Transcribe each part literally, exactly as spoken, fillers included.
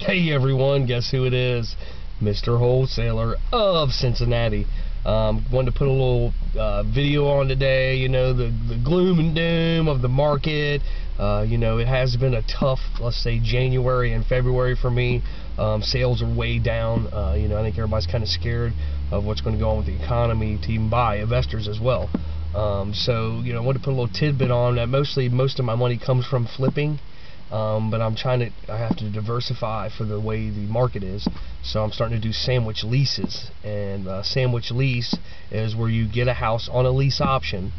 Hey everyone, guess who it is? Mister Wholesaler of Cincinnati. Um, wanted to put a little uh, video on today. You know, the, the gloom and doom of the market. Uh, you know, it has been a tough, let's say, January and February for me. Um, sales are way down. Uh, you know, I think everybody's kind of scared of what's going to go on with the economy, to even buy investors as well. Um, so, you know, I wanted to put a little tidbit on that. Mostly, most of my money comes from flipping. Um, but I'm trying to, I have to diversify for the way the market is, so I'm starting to do sandwich leases. And a sandwich lease is where you get a house on a lease option,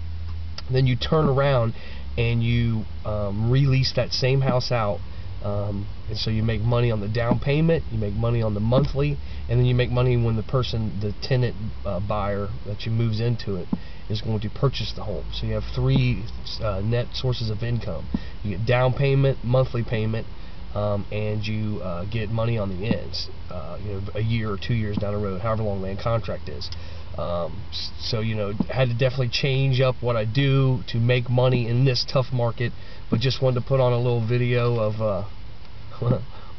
then you turn around and you um, release that same house out, um, and so you make money on the down payment, you make money on the monthly, and then you make money when the person, the tenant uh, buyer that you moves into it, is going to purchase the home. So you have three uh, net sources of income. You get down payment, monthly payment, um, and you uh, get money on the ends, uh, you know, a year or two years down the road, however long that contract is. Um, so, you know, I had to definitely change up what I do to make money in this tough market, but just wanted to put on a little video of uh,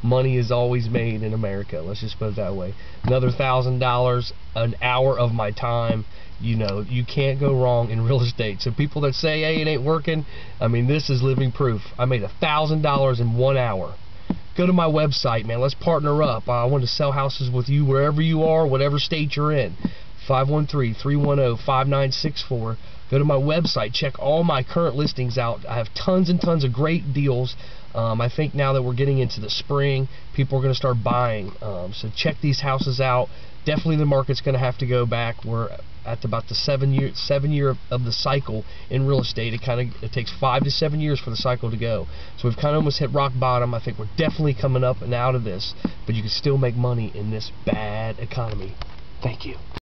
money is always made in America. Let's just put it that way. Another thousand dollars an hour of my time. You know, you can't go wrong in real estate. So people that say, hey, it ain't working, I mean, this is living proof. I made a thousand dollars in one hour. Go to my website, man. Let's partner up. I want to sell houses with you wherever you are, whatever state you're in. five one three, three one zero, five nine six four. Go to my website. Check all my current listings out. I have tons and tons of great deals. Um, I think now that we're getting into the spring, people are going to start buying. Um, so check these houses out. Definitely the market's going to have to go back. We're at about the seven year seven year of the cycle in real estate. It kind of it takes five to seven years for the cycle to go. So we've kind of almost hit rock bottom. I think we're definitely coming up and out of this, but you can still make money in this bad economy. Thank you.